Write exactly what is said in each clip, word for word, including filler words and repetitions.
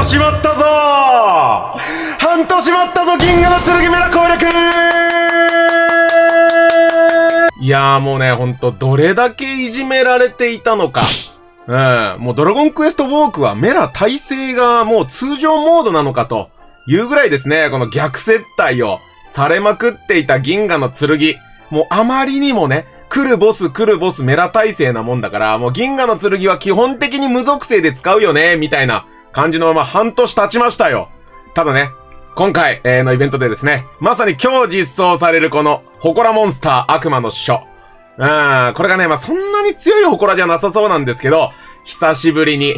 年待ったぞ半年待ったぞ銀河の剣メラ攻略。いやーもうね、ほんと、どれだけいじめられていたのか。うん。もうドラゴンクエストウォークはメラ耐性がもう通常モードなのかというぐらいですね、この逆接待をされまくっていた銀河の剣。もうあまりにもね、来るボス来るボスメラ耐性なもんだから、もう銀河の剣は基本的に無属性で使うよね、みたいな感じのまま半年経ちましたよ。ただね、今回のイベントでですね、まさに今日実装されるこの祠モンスター悪魔の書。うん、これがね、まあ、そんなに強い祠じゃなさそうなんですけど、久しぶりに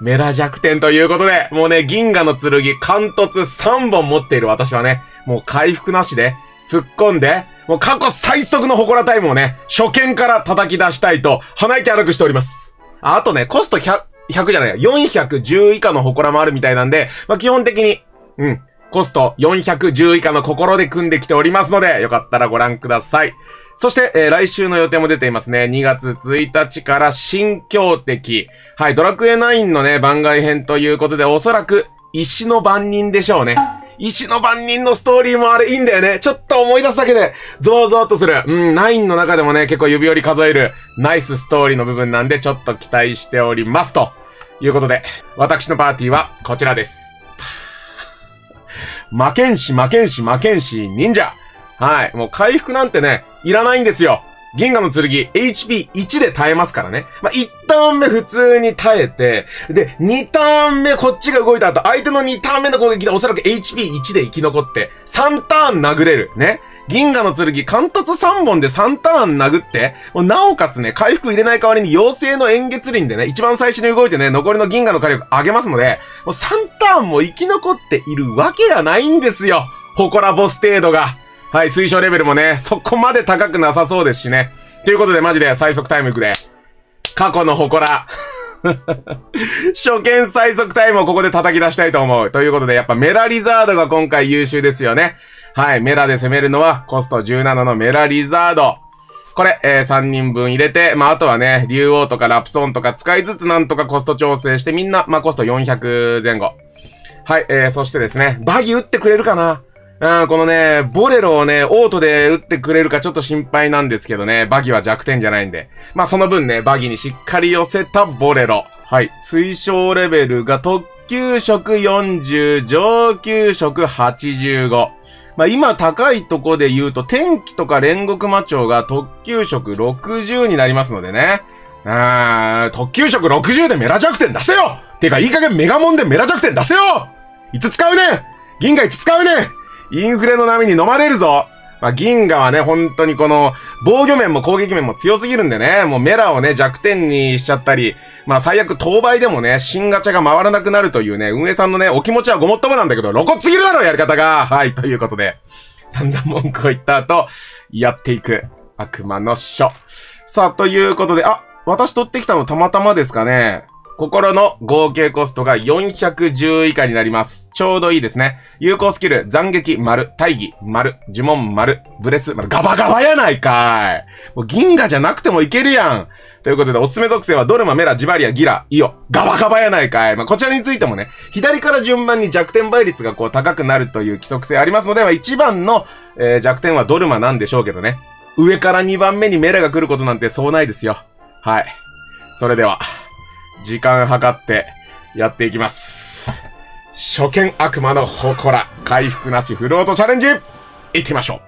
メラ弱点ということで、もうね、銀河の剣、貫突さんぼん持っている私はね、もう回復なしで突っ込んで、もう過去最速の祠タイムをね、初見から叩き出したいと、鼻息荒くしております。あとね、コストひゃく、ひゃくじゃない、よんひゃくじゅう以下の祠もあるみたいなんで、まあ、基本的に、うん、コストよんひゃくじゅう以下の心で組んできておりますので、よかったらご覧ください。そして、えー、来週の予定も出ていますね。にがつついたちから新強敵。はい、ドラクエナインのね、番外編ということで、おそらく、石の番人でしょうね。石の番人のストーリーもあれいいんだよね。ちょっと思い出すだけで、ゾワゾワっとする。うん、ナインの中でもね、結構指折り数える、ナイスストーリーの部分なんで、ちょっと期待しております。ということで、私のパーティーはこちらです。魔剣士、魔剣士、魔剣士、忍者。はい。もう回復なんてね、いらないんですよ。銀河の剣、エイチピーいち で耐えますからね。まあ、いちターン目普通に耐えて、で、にターン目こっちが動いた後、相手のにターン目の攻撃でおそらく エイチピーいち で生き残って、さんターン殴れる。ね。銀河の剣、貫突さんぼんでさんターン殴って、なおかつね、回復入れない代わりに妖精の円月輪でね、一番最初に動いてね、残りの銀河の火力上げますので、もうさんターンも生き残っているわけがないんですよ。祠ボス程度が。はい、推奨レベルもね、そこまで高くなさそうですしね。ということでマジで最速タイムいくで。過去の祠。初見最速タイムをここで叩き出したいと思う。ということでやっぱメラリザードが今回優秀ですよね。はい、メラで攻めるのはコストじゅうななのメラリザード。これ、えー、さんにんぶん入れて、まあ、あとはね、竜王とかラプソンとか使いつつなんとかコスト調整してみんな、まあ、コストよんひゃくぜん後。はい、えー、そしてですね、バギ打ってくれるかな。うん、このね、ボレロをね、オートで打ってくれるかちょっと心配なんですけどね、バギは弱点じゃないんで。まあ、その分ね、バギにしっかり寄せたボレロ。はい。推奨レベルが特級職よんじゅう、上級職はちじゅうご。まあ、今高いとこで言うと、天気とか煉獄魔鳥が特級職ろくじゅうになりますのでね。うーん、特級職ろくじゅうでメラ弱点出せよてか、いい加減メガモンでメラ弱点出せよいつ使うね銀河いつ使うねインフレの波に飲まれるぞ。まあ、銀河はね、本当にこの、防御面も攻撃面も強すぎるんでね、もうメラをね、弱点にしちゃったり、まあ、最悪、当倍でもね、新ガチャが回らなくなるというね、運営さんのね、お気持ちはごもっともなんだけど、露骨すぎるだろ、やり方が。はい、ということで、散々文句を言った後、やっていく、悪魔の書。さあ、ということで、あ、私取ってきたのたまたまですかね。心の合計コストがよんひゃくじゅう以下になります。ちょうどいいですね。有効スキル、斬撃、丸、大義、丸、呪文、丸、ブレス、丸、ガバガバやないかい。もう銀河じゃなくてもいけるやん。ということで、おすすめ属性はドルマ、メラ、ジバリア、ギラ、イオ。ガバガバやないかい。まあ、こちらについてもね、左から順番に弱点倍率がこう高くなるという規則性ありますので、まあ、一番の、えー、弱点はドルマなんでしょうけどね。上からにばんめにメラが来ることなんてそうないですよ。はい。それでは。時間計ってやっていきます。初見悪魔の祠、回復なしフロートチャレンジ行ってみましょ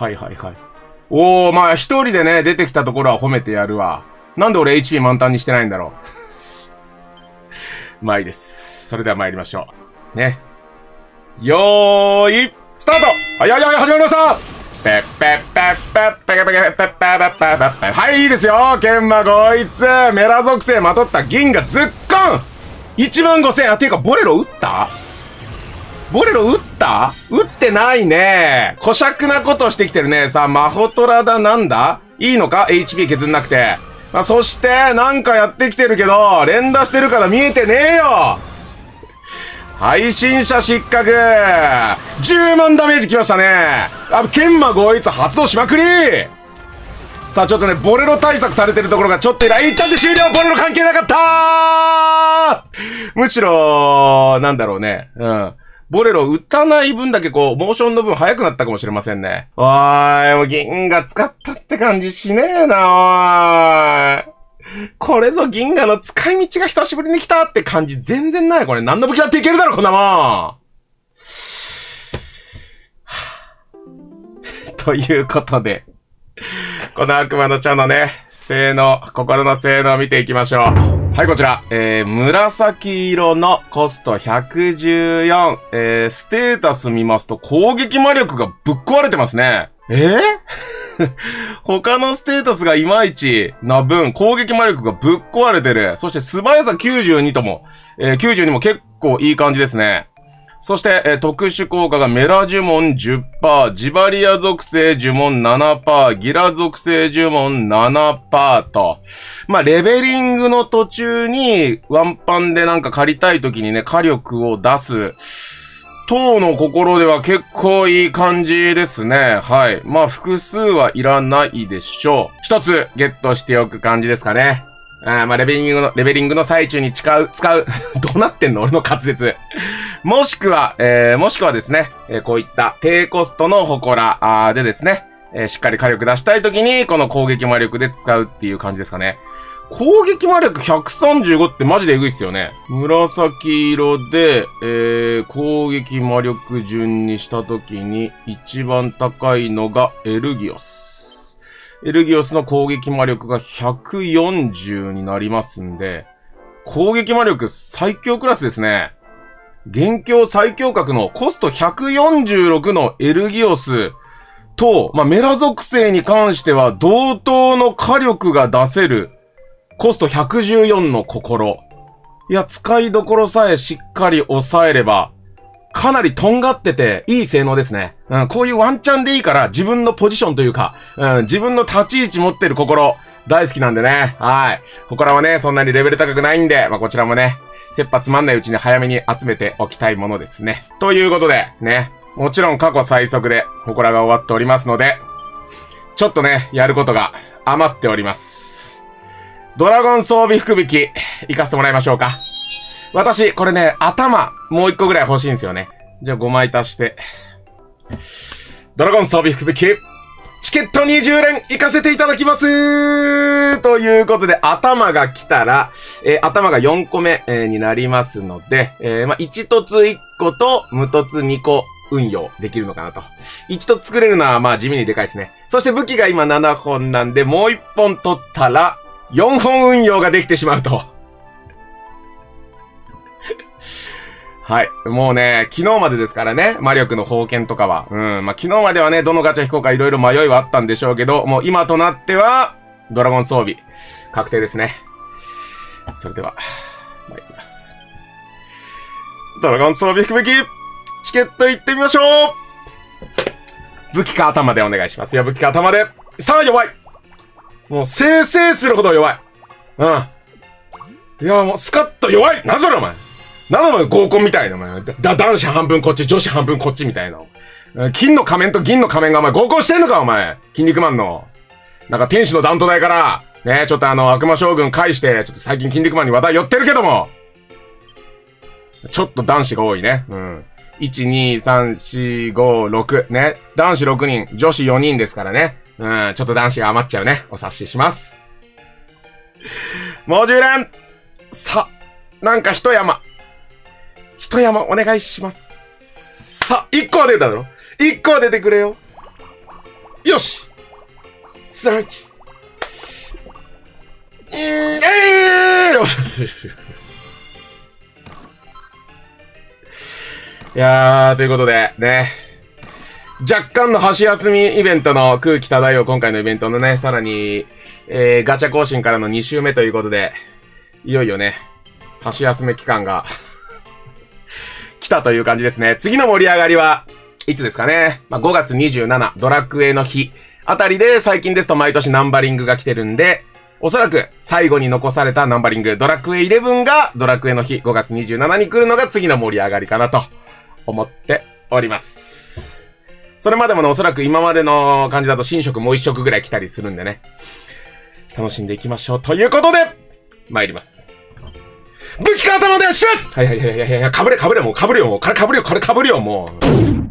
う。はいはいはい。おー、まあ一人でね、出てきたところは褒めてやるわ。なんで俺 エイチピー 満タンにしてないんだろう。まあいいです。それでは参りましょう。ね。よーい、スタート。はいはいはい、始まりましたペッペッペッペッペッペッペッペッペッペッペッ。はい、いいですよ。研磨こいつ。メラ属性まとった銀河ズッコン !いちまんごせん、あ、ていうか、ボレロ撃ったボレロ撃った撃ってないね。小尺なことしてきてるね。さあ、マホトラだなんだいいのか ?エイチピー 削んなくて。あ、そして、なんかやってきてるけど、連打してるから見えてねえよ配信者失格 !じゅうまんダメージきましたねあ、研磨こいつ発動しまくりさあちょっとね、ボレロ対策されてるところがちょっといらい。一旦で終了。ボレロ関係なかったー。むしろ、なんだろうね。うん。ボレロ打たない分だけこう、モーションの分早くなったかもしれませんね。おーい、もう銀河使ったって感じしねえな、おーい。これぞ銀河の使い道が久しぶりに来たって感じ全然ない。これ何の武器だっていけるだろ、こんなもん、はあ、ということで、この悪魔の茶のね、性能、心の性能を見ていきましょう。はい、こちら。えー、紫色のコストひゃくじゅうよん。えー、ステータス見ますと攻撃魔力がぶっ壊れてますね。えー、他のステータスがいまいちな分、攻撃魔力がぶっ壊れてる。そして素早さきゅうじゅうにとも、えー、きゅうじゅうにも結構いい感じですね。そして、えー、特殊効果がメラ呪文 じゅっパーセント、ジバリア属性呪文 ななパーセント、ギラ属性呪文 ななパーセント と。まあ、レベリングの途中にワンパンでなんか借りたい時にね、火力を出す。等の心では結構いい感じですね。はい。まあ、複数はいらないでしょう。一つゲットしておく感じですかね。あまあ、レベリングの、レベリングの最中に使う、使う。どうなってんの俺の滑舌。もしくは、えー、もしくはですね、えー、こういった低コストの祠でですね、えー、しっかり火力出したいときに、この攻撃魔力で使うっていう感じですかね。攻撃魔力ひゃくさんじゅうごってマジでエグいっすよね。紫色で、えー、攻撃魔力順にしたときに、一番高いのがエルギオス。エルギオスの攻撃魔力がひゃくよんじゅうになりますんで、攻撃魔力最強クラスですね。元凶最強格のコストひゃくよんじゅうろくのエルギオスと、まあ、メラ属性に関しては同等の火力が出せるコストひゃくじゅうよんの心。いや、使いどころさえしっかり抑えれば、かなりとんがってて、いい性能ですね。うん、こういうワンチャンでいいから、自分のポジションというか、うん、自分の立ち位置持ってる心、大好きなんでね。はい。祠はね、そんなにレベル高くないんで、まあ、こちらもね、切羽詰まんないうちに早めに集めておきたいものですね。ということで、ね、もちろん過去最速で、祠が終わっておりますので、ちょっとね、やることが余っております。ドラゴン装備福引き、行かせてもらいましょうか。私、これね、頭、もう一個ぐらい欲しいんですよね。じゃあごまい足して。ドラゴン装備福引き、チケットにじゅうれん行かせていただきますーということで、頭が来たら、えー、頭がよんこめ、えー、になりますので、えー、まあ、いち凸いっこと、無凸にこ運用できるのかなと。いち凸作れるのは、まあ、地味にでかいですね。そして武器が今ななほんなんで、もういっぽん取ったら、よんほん運用ができてしまうと。はい。もうね、昨日までですからね、魔力の宝剣とかは。うん。まあ、昨日まではね、どのガチャ引こうかいろいろ迷いはあったんでしょうけど、もう今となっては、ドラゴン装備、確定ですね。それでは、参ります。ドラゴン装備福引き、チケット行ってみましょう。武器か頭でお願いしますよ。武器か頭で。さあ、弱い。もう、せいせいするほど弱い。うん。いや、もう、スカッと弱い。なぜだお前。なのに合コンみたいな、お前。だ、男子半分こっち、女子半分こっちみたいな。金の仮面と銀の仮面がお前合コンしてんのか、お前。筋肉マンの。なんか天使の断頭台から、ね、ちょっとあの、悪魔将軍返して、ちょっと最近筋肉マンに話題寄ってるけども。ちょっと男子が多いね。うん。いち、に、さん、よん、ご、ろく。ね。男子ろくにん、女子よにんですからね。うん、ちょっと男子が余っちゃうね。お察しします。もうじゅうれん！さ、なんか一山。一山お願いします。さ、一個は出るだろ？一個は出てくれよ。よし！すなわち。んー、えー、いやー、ということで、ね。若干の箸休みイベントの空気漂う今回のイベントのね、さらに、えー、ガチャ更新からのに週目ということで、いよいよね、箸休め期間が、来たという感じですね。次の盛り上がりはいつですかね。まあ、ごがつにじゅうしち、ドラクエの日あたりで最近ですと毎年ナンバリングが来てるんで、おそらく最後に残されたナンバリング、ドラクエじゅういちがドラクエの日ごがつにじゅうしちに来るのが次の盛り上がりかなと思っております。それまでもね、おそらく今までの感じだと新色もう一色ぐらい来たりするんでね。楽しんでいきましょう。ということで、参ります。武器から頭で出します。はいはいはいはいはい、かぶれかぶれもうかぶれよもう、かぶれよ、これかぶれよもう。